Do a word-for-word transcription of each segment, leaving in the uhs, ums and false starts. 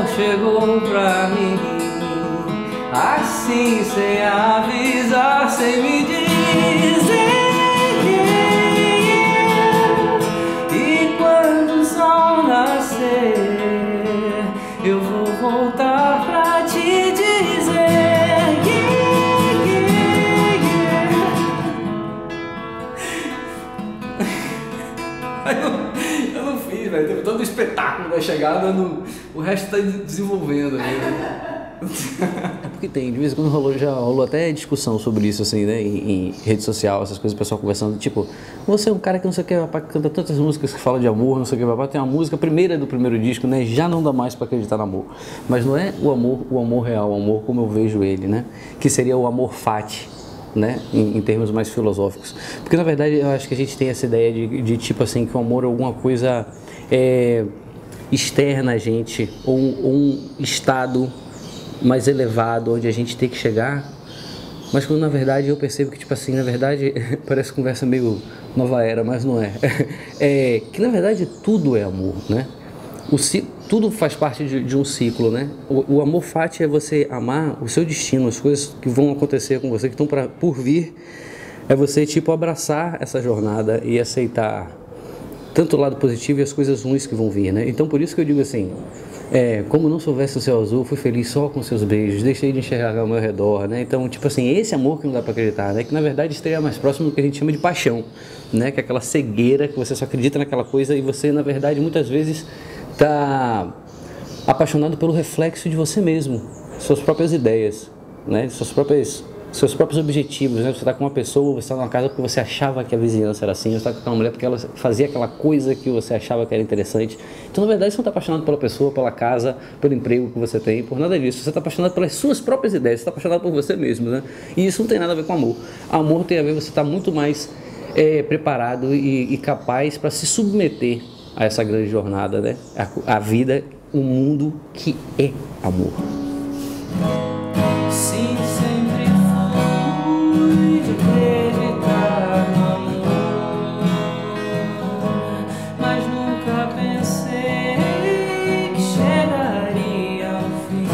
amor chegou pra mim, assim sem avisar, sem me dizer que e quando o sol nascer eu vou voltar pra te dizer que, que, que. Eu não fiz, velho. Teve todo o espetáculo da chegada, no... o resto tá desenvolvendo. Né? É porque tem, de vez em quando rolou, já rolou até discussão sobre isso, assim, né? Em, em rede social, essas coisas, o pessoal conversando, tipo, você é um cara que não sei o que, papai, canta tantas músicas que fala de amor, não sei o que, papai, tem uma música, a primeira do primeiro disco, né? Já não dá mais pra acreditar no amor. Mas não é o amor, o amor real, o amor como eu vejo ele, né? Que seria o amor fati. Né? Em, em termos mais filosóficos, porque na verdade eu acho que a gente tem essa ideia de, de tipo assim, que o amor é alguma coisa é, externa a gente, ou, ou um estado mais elevado onde a gente tem que chegar, mas quando na verdade eu percebo que tipo assim, na verdade parece conversa meio nova era, mas não é, é que na verdade tudo é amor, né? O ciclo, tudo faz parte de, de um ciclo, né? O, o amor fati é você amar o seu destino, as coisas que vão acontecer com você, que estão pra, por vir, é você, tipo, abraçar essa jornada e aceitar tanto o lado positivo e as coisas ruins que vão vir, né? Então, por isso que eu digo assim, é, como não soubesse o céu azul, fui feliz só com seus beijos, deixei de enxergar ao meu redor, né? Então, tipo assim, esse amor que não dá pra acreditar, né? Que, na verdade, estaria mais próximo do que a gente chama de paixão, né? Que é aquela cegueira que você só acredita naquela coisa e você, na verdade, muitas vezes... está apaixonado pelo reflexo de você mesmo, suas próprias ideias, né? Suas próprias, seus próprios objetivos, né? Você está com uma pessoa, você está numa casa porque você achava que a vizinhança era assim, você está com uma mulher porque ela fazia aquela coisa que você achava que era interessante. Então, na verdade, você não está apaixonado pela pessoa, pela casa, pelo emprego que você tem, por nada disso. Você está apaixonado pelas suas próprias ideias, você está apaixonado por você mesmo, né? E isso não tem nada a ver com amor. Amor tem a ver, você está muito mais é, preparado e, e capaz para se submeter a essa grande jornada, né? A, a vida, o mundo que é amor. Sim, sempre fui de acreditar no amor, mas nunca pensei que chegaria ao fim.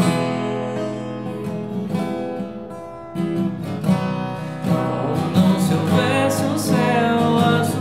Não se houvesse um céu azul,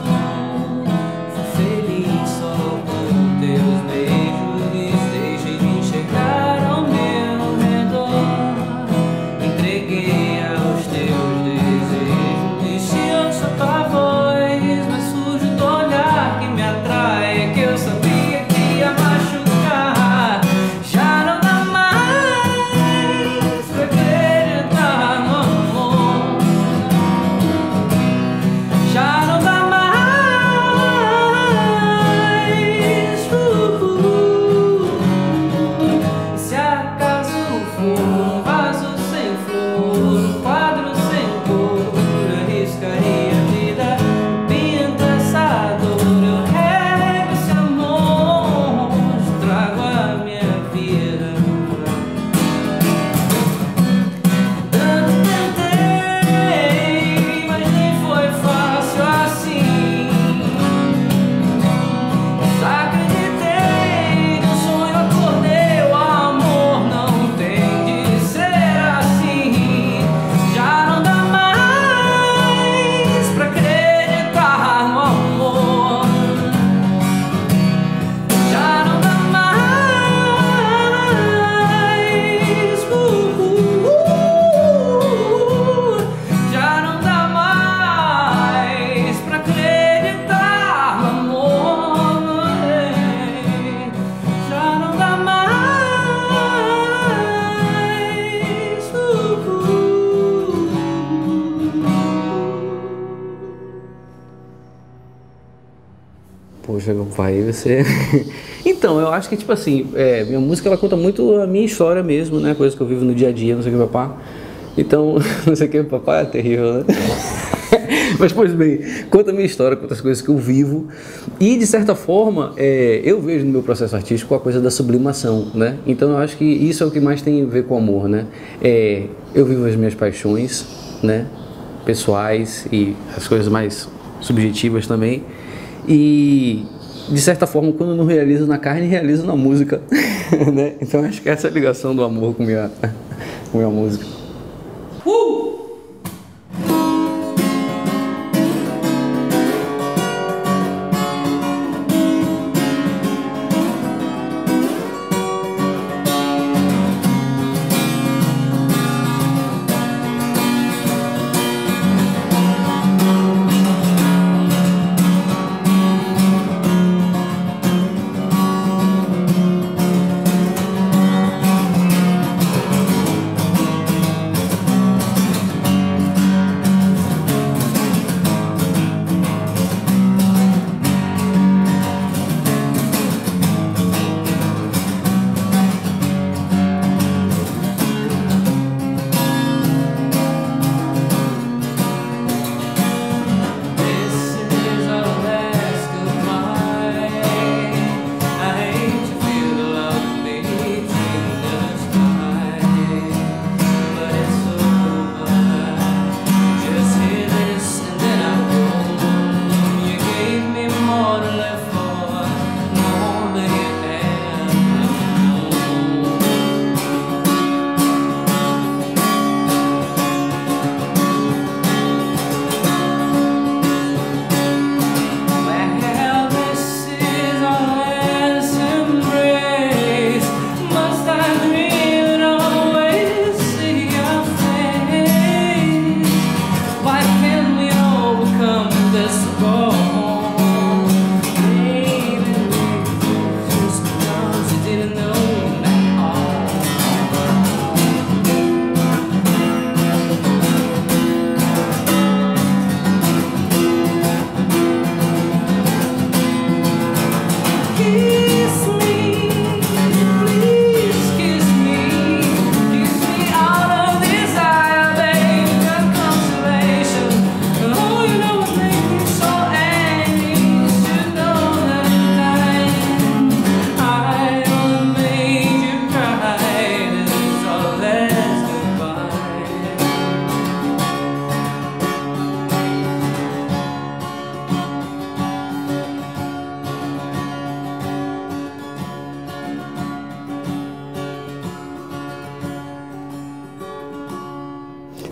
vai você. Então, eu acho que tipo assim, é, minha música ela conta muito a minha história mesmo, né? Coisas que eu vivo no dia a dia, não sei o que, papá. Então, não sei o que, papá é terrível, né? Mas, pois bem, conta a minha história, conta as coisas que eu vivo. E, de certa forma, é, eu vejo no meu processo artístico a coisa da sublimação, né? Então, eu acho que isso é o que mais tem a ver com o amor, né? É, eu vivo as minhas paixões, né? Pessoais e as coisas mais subjetivas também. E... de certa forma, quando eu não realizo na carne, realizo na música. né? Então acho que essa é a ligação do amor com minha, com minha música. Uh!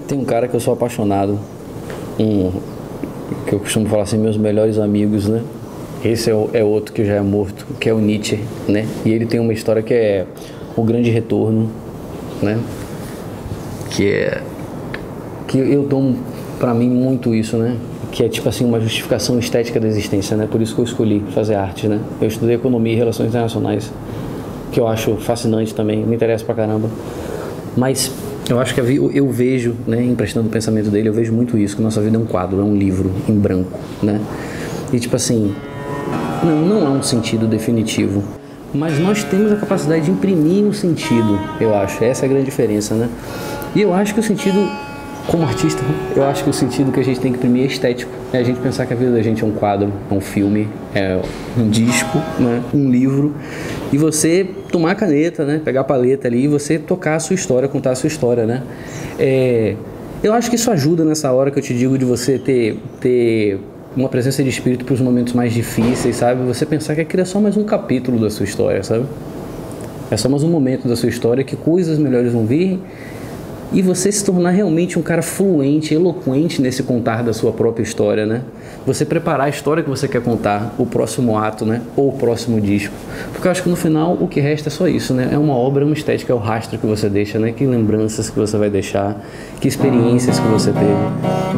Tem um cara que eu sou apaixonado, um, que eu costumo falar assim, meus melhores amigos, né? Esse é, o, é outro que já é morto, que é o Nietzsche, né? E ele tem uma história que é o grande retorno, né? Que é... que eu tomo pra mim muito isso, né? Que é tipo assim, uma justificação estética da existência, né? Por isso que eu escolhi fazer arte, né? Eu estudei economia e relações internacionais, que eu acho fascinante também, me interessa pra caramba. Mas... eu acho que eu vejo, né, emprestando o pensamento dele, eu vejo muito isso, que nossa vida é um quadro, é um livro em branco, né? E tipo assim, não, não há um sentido definitivo, mas nós temos a capacidade de imprimir um sentido, eu acho, essa é a grande diferença, né? E eu acho que o sentido, como artista, eu acho que o sentido que a gente tem que imprimir é estético, é a gente pensar que a vida da gente é um quadro, é um filme, é um disco, né, um livro, e você... tomar a caneta, né? Pegar a paleta ali e você tocar a sua história, contar a sua história, né? É, eu acho que isso ajuda nessa hora que eu te digo de você ter, ter uma presença de espírito para os momentos mais difíceis, sabe? Você pensar que aquilo é só mais um capítulo da sua história, sabe? É só mais um momento da sua história que coisas melhores vão vir e você se tornar realmente um cara fluente, eloquente nesse contar da sua própria história, né? Você preparar a história que você quer contar, o próximo ato, né? Ou o próximo disco. Porque eu acho que no final o que resta é só isso, né? É uma obra, uma estética, é o rastro que você deixa, né? Que lembranças que você vai deixar, que experiências que você teve.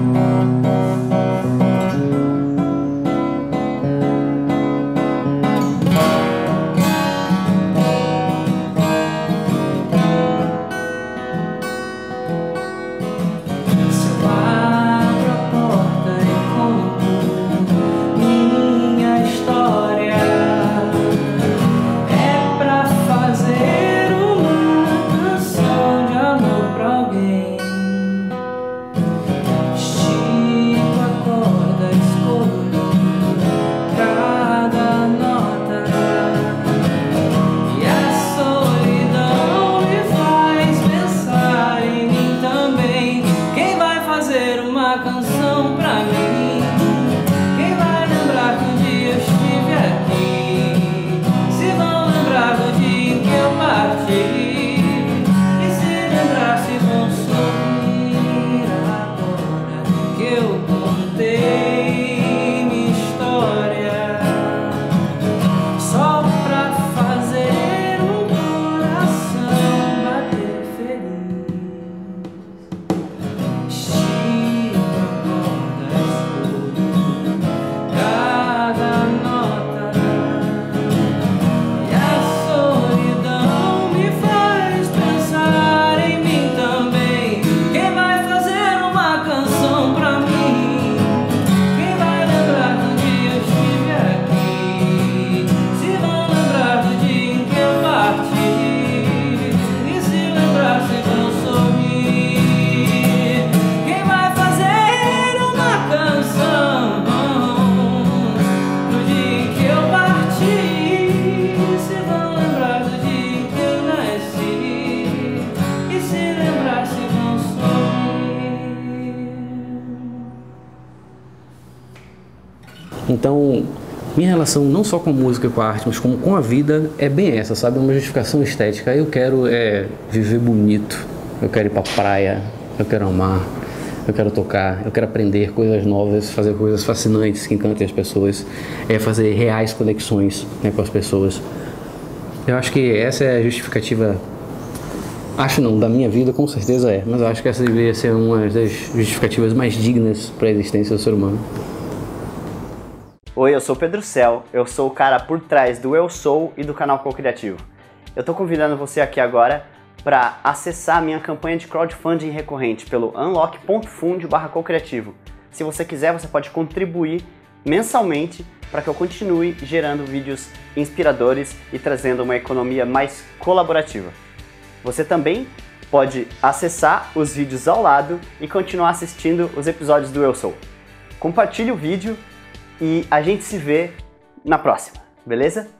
Então, minha relação não só com música, com a arte, mas com, com a vida é bem essa, sabe? É uma justificação estética. Eu quero é, viver bonito, eu quero ir pra praia, eu quero amar, eu quero tocar, eu quero aprender coisas novas, fazer coisas fascinantes que encantem as pessoas, é fazer reais conexões, né, com as pessoas. Eu acho que essa é a justificativa, acho não, da minha vida com certeza é, mas eu acho que essa deveria ser uma das justificativas mais dignas para a existência do ser humano. Oi, eu sou o Pedro Céu, eu sou o cara por trás do Eu Sou e do canal Co-Creativo. Eu tô convidando você aqui agora para acessar a minha campanha de crowdfunding recorrente pelo unlock ponto fund barra co-creativo. Se você quiser, você pode contribuir mensalmente para que eu continue gerando vídeos inspiradores e trazendo uma economia mais colaborativa. Você também pode acessar os vídeos ao lado e continuar assistindo os episódios do Eu Sou. Compartilhe o vídeo e a gente se vê na próxima, beleza?